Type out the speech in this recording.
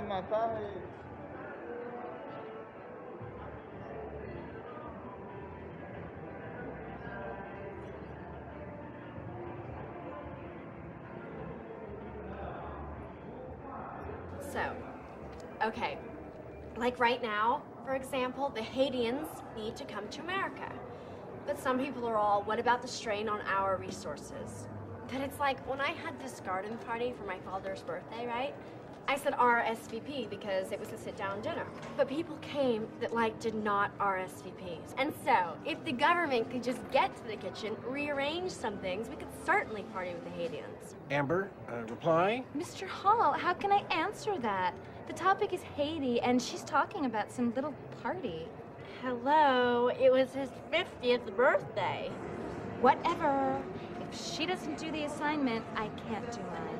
de masaje. So, okay, like right now, for example, the Haitians need to come to America. But some people are all, what about the strain on our resources? But it's like, when I had this garden party for my father's birthday, right? I said RSVP because it was a sit-down dinner. But people came that, like, did not RSVP. And so, if the government could just get to the kitchen, rearrange some things, we could certainly party with the Haitians. Amber, reply? Mr. Hall, how can I answer that? The topic is Haiti, and she's talking about some little party. Hello, it was his 50th birthday. Whatever. If she doesn't do the assignment, I can't do mine.